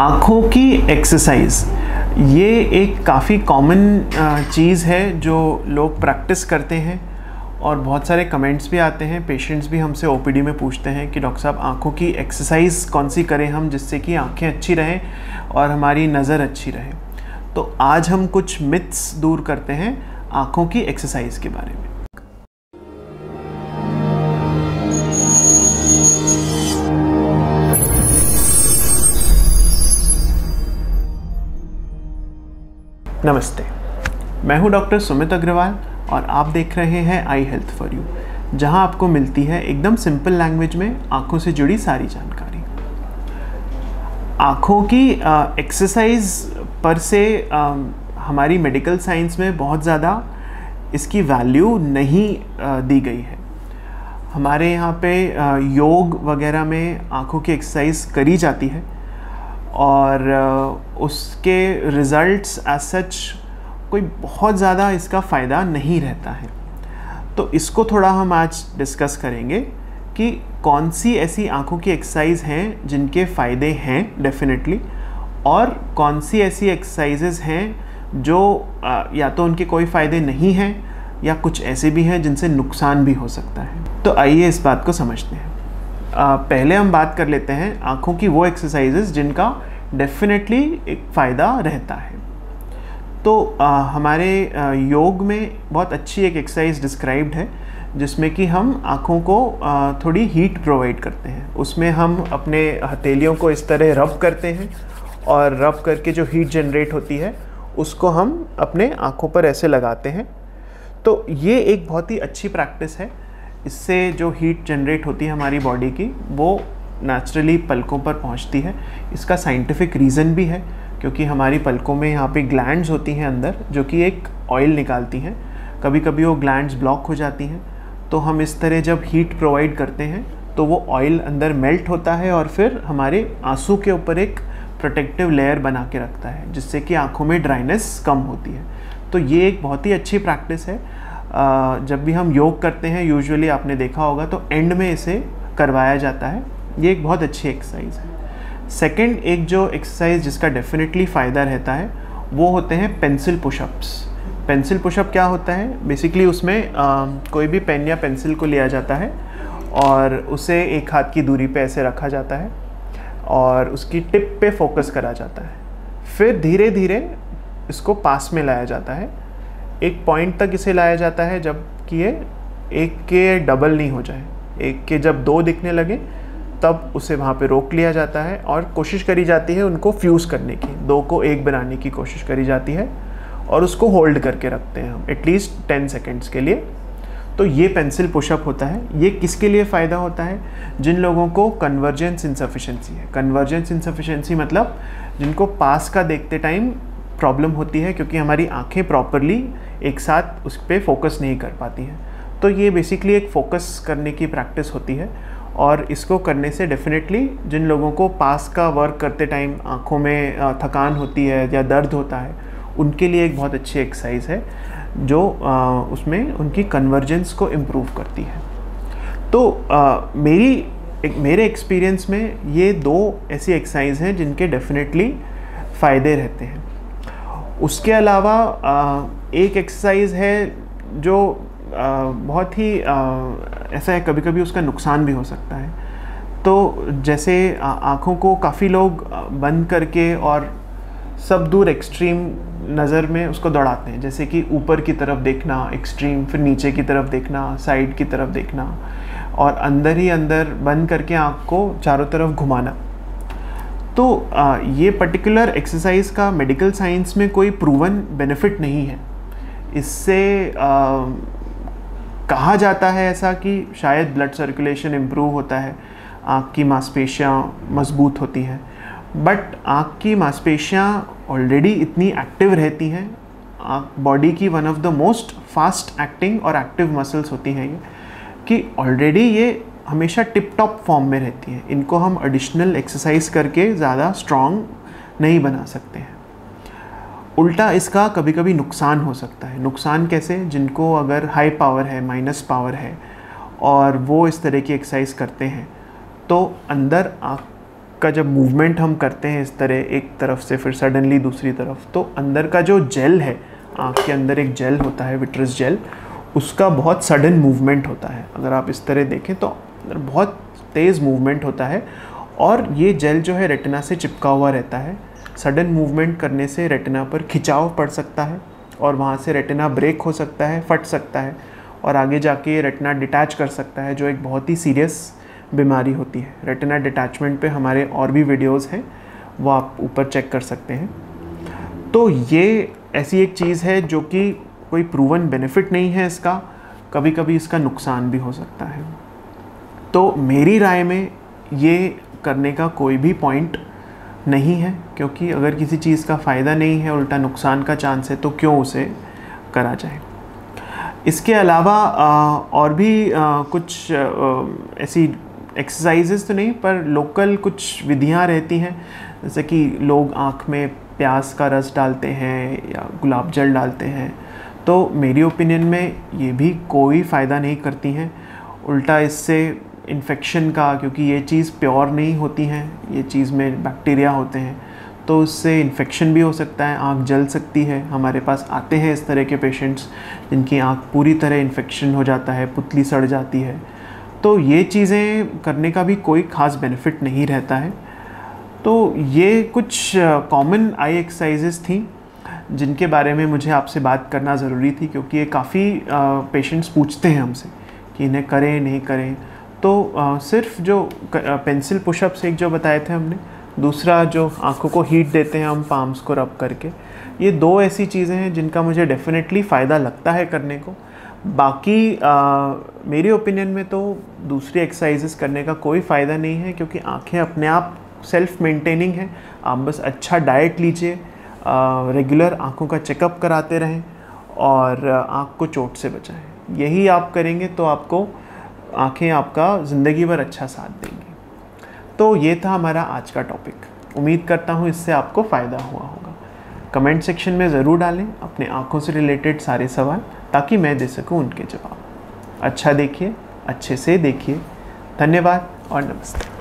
आँखों की एक्सरसाइज, ये एक काफ़ी कॉमन चीज़ है जो लोग प्रैक्टिस करते हैं और बहुत सारे कमेंट्स भी आते हैं। पेशेंट्स भी हमसे ओपीडी में पूछते हैं कि डॉक्टर साहब आँखों की एक्सरसाइज कौन सी करें हम जिससे कि आँखें अच्छी रहें और हमारी नज़र अच्छी रहे। तो आज हम कुछ मिथ्स दूर करते हैं आँखों की एक्सरसाइज के बारे में। नमस्ते, मैं हूं डॉक्टर सुमित अग्रवाल और आप देख रहे हैं आई हेल्थ फॉर यू, जहां आपको मिलती है एकदम सिंपल लैंग्वेज में आँखों से जुड़ी सारी जानकारी। आँखों की एक्सरसाइज पर से हमारी मेडिकल साइंस में बहुत ज़्यादा इसकी वैल्यू नहीं दी गई है। हमारे यहाँ पे योग वगैरह में आँखों की एक्सरसाइज करी जाती है और उसके रिज़ल्ट्स एज सच कोई बहुत ज़्यादा इसका फ़ायदा नहीं रहता है। तो इसको थोड़ा हम आज डिस्कस करेंगे कि कौन सी ऐसी आँखों की एक्सरसाइज हैं जिनके फ़ायदे हैं डेफिनेटली, और कौन सी ऐसी एक्सरसाइजेज़ हैं जो या तो उनके कोई फ़ायदे नहीं हैं या कुछ ऐसे भी हैं जिनसे नुकसान भी हो सकता है। तो आइए इस बात को समझते हैं। पहले हम बात कर लेते हैं आँखों की वो एक्सरसाइजेज़ जिनका डेफिनेटली एक फ़ायदा रहता है। तो हमारे योग में बहुत अच्छी एक एक्सरसाइज डिस्क्राइब्ड है जिसमें कि हम आँखों को थोड़ी हीट प्रोवाइड करते हैं। उसमें हम अपने हथेलियों को इस तरह रब करते हैं और रब करके जो हीट जनरेट होती है उसको हम अपने आँखों पर ऐसे लगाते हैं। तो ये एक बहुत ही अच्छी प्रैक्टिस है। इससे जो हीट जनरेट होती है हमारी बॉडी की वो नेचुरली पलकों पर पहुंचती है। इसका साइंटिफिक रीज़न भी है क्योंकि हमारी पलकों में यहाँ पे ग्लैंड्स होती हैं अंदर जो कि एक ऑयल निकालती हैं। कभी कभी वो ग्लैंड्स ब्लॉक हो जाती हैं, तो हम इस तरह जब हीट प्रोवाइड करते हैं तो वो ऑयल अंदर मेल्ट होता है और फिर हमारे आंसू के ऊपर एक प्रोटेक्टिव लेयर बना के रखता है जिससे कि आँखों में ड्राइनेस कम होती है। तो ये एक बहुत ही अच्छी प्रैक्टिस है। जब भी हम योग करते हैं यूजुअली आपने देखा होगा तो एंड में इसे करवाया जाता है। ये एक बहुत अच्छी एक्सरसाइज है। सेकंड एक जो एक्सरसाइज जिसका डेफिनेटली फ़ायदा रहता है वो होते हैं पेंसिल पुशअप्स। पेंसिल पुशअप क्या होता है? बेसिकली उसमें कोई भी पेन या पेंसिल को लिया जाता है और उसे एक हाथ की दूरी पे ऐसे रखा जाता है और उसकी टिप पे फोकस करा जाता है। फिर धीरे धीरे इसको पास में लाया जाता है, एक पॉइंट तक इसे लाया जाता है जब कि ये एक के डबल नहीं हो जाए। एक के जब दो दिखने लगे तब उसे वहाँ पे रोक लिया जाता है और कोशिश करी जाती है उनको फ्यूज़ करने की, दो को एक बनाने की कोशिश करी जाती है और उसको होल्ड करके रखते हैं हम एटलीस्ट 10 सेकेंड्स के लिए। तो ये पेंसिल पुशअप होता है। ये किसके लिए फ़ायदा होता है? जिन लोगों को कन्वर्जेंस इनसफिशेंसी है। कन्वर्जेंस इनसफिशेंसी मतलब जिनको पास का देखते टाइम प्रॉब्लम होती है क्योंकि हमारी आँखें प्रॉपरली एक साथ उस पर फोकस नहीं कर पाती हैं। तो ये बेसिकली एक फ़ोकस करने की प्रैक्टिस होती है और इसको करने से डेफिनेटली जिन लोगों को पास का वर्क करते टाइम आँखों में थकान होती है या दर्द होता है उनके लिए एक बहुत अच्छी एक्सरसाइज है जो उसमें उनकी कन्वर्जेंस को इम्प्रूव करती है। तो मेरे एक्सपीरियंस में ये दो ऐसी एक्सरसाइज हैं जिनके डेफिनेटली फ़ायदे रहते हैं। उसके अलावा एक एक्सरसाइज है जो बहुत ही ऐसा है, कभी कभी उसका नुकसान भी हो सकता है। तो जैसे आँखों को काफ़ी लोग बंद करके और सब दूर एक्सट्रीम नज़र में उसको दौड़ाते हैं, जैसे कि ऊपर की तरफ देखना एक्सट्रीम, फिर नीचे की तरफ देखना, साइड की तरफ देखना और अंदर ही अंदर बंद करके आँख को चारों तरफ घुमाना। तो ये पर्टिकुलर एक्सरसाइज का मेडिकल साइंस में कोई प्रूवन बेनिफिट नहीं है। इससे कहा जाता है ऐसा कि शायद ब्लड सर्कुलेशन इम्प्रूव होता है, आँख की मांसपेशियाँ मजबूत होती हैं, बट आँख की मांसपेशियाँ ऑलरेडी इतनी एक्टिव रहती हैं। आँख बॉडी की one of the most fast acting और एक्टिव मसल्स होती हैं ये, कि ऑलरेडी ये हमेशा टिप टॉप फॉर्म में रहती है। इनको हम एडिशनल एक्सरसाइज करके ज़्यादा स्ट्रॉन्ग नहीं बना सकते हैं। उल्टा इसका कभी कभी नुकसान हो सकता है। नुकसान कैसे? जिनको अगर हाई पावर है, माइनस पावर है और वो इस तरह की एक्सरसाइज करते हैं तो अंदर आँख का जब मूवमेंट हम करते हैं इस तरह एक तरफ से फिर सडनली दूसरी तरफ, तो अंदर का जो जेल है, आँख के अंदर एक जेल होता है विट्रस जेल, उसका बहुत सडन मूवमेंट होता है। अगर आप इस तरह देखें तो बहुत तेज़ मूवमेंट होता है और ये जेल जो है रेटिना से चिपका हुआ रहता है। सडन मूवमेंट करने से रेटिना पर खिंचाव पड़ सकता है और वहाँ से रेटिना ब्रेक हो सकता है, फट सकता है और आगे जाके ये रेटिना डिटैच कर सकता है, जो एक बहुत ही सीरियस बीमारी होती है। रेटिना डिटैचमेंट पे हमारे और भी वीडियोस हैं, वो आप ऊपर चेक कर सकते हैं। तो ये ऐसी एक चीज़ है जो कि कोई प्रूवन बेनिफिट नहीं है इसका, कभी कभी इसका नुकसान भी हो सकता है। तो मेरी राय में ये करने का कोई भी पॉइंट नहीं है, क्योंकि अगर किसी चीज़ का फ़ायदा नहीं है, उल्टा नुकसान का चांस है, तो क्यों उसे करा जाए। इसके अलावा और भी कुछ ऐसी एक्सरसाइजेज़ तो नहीं, पर लोकल कुछ विधियाँ रहती हैं, जैसे कि लोग आँख में प्याज का रस डालते हैं या गुलाब जल डालते हैं, तो मेरी ओपिनियन में ये भी कोई फ़ायदा नहीं करती हैं, उल्टा इससे इन्फेक्शन का, क्योंकि ये चीज़ प्योर नहीं होती हैं, ये चीज़ में बैक्टीरिया होते हैं, तो उससे इन्फेक्शन भी हो सकता है, आँख जल सकती है। हमारे पास आते हैं इस तरह के पेशेंट्स जिनकी आँख पूरी तरह इन्फेक्शन हो जाता है, पुतली सड़ जाती है, तो ये चीज़ें करने का भी कोई ख़ास बेनिफिट नहीं रहता है। तो ये कुछ कॉमन आई एक्सरसाइजेस थी जिनके बारे में मुझे आपसे बात करना ज़रूरी थी, क्योंकि ये काफ़ी पेशेंट्स पूछते हैं हमसे कि इन्हें करें नहीं करें। तो सिर्फ जो पेंसिल पुशअप्स एक जो बताए थे हमने, दूसरा जो आंखों को हीट देते हैं हम पाम्स को रब करके, ये दो ऐसी चीज़ें हैं जिनका मुझे डेफिनेटली फ़ायदा लगता है करने को। बाकी मेरी ओपिनियन में तो दूसरी एक्सरसाइजेस करने का कोई फ़ायदा नहीं है, क्योंकि आंखें अपने आप सेल्फ मेंटेनिंग हैं। आप बस अच्छा डाइट लीजिए, रेगुलर आंखों का चेकअप कराते रहें और आँख को चोट से बचाएं। यही आप करेंगे तो आपको आँखें आपका ज़िंदगी भर अच्छा साथ देंगी। तो ये था हमारा आज का टॉपिक। उम्मीद करता हूँ इससे आपको फ़ायदा हुआ होगा। कमेंट सेक्शन में ज़रूर डालें अपने आँखों से रिलेटेड सारे सवाल, ताकि मैं दे सकूँ उनके जवाब। अच्छा देखिए, अच्छे से देखिए। धन्यवाद और नमस्ते।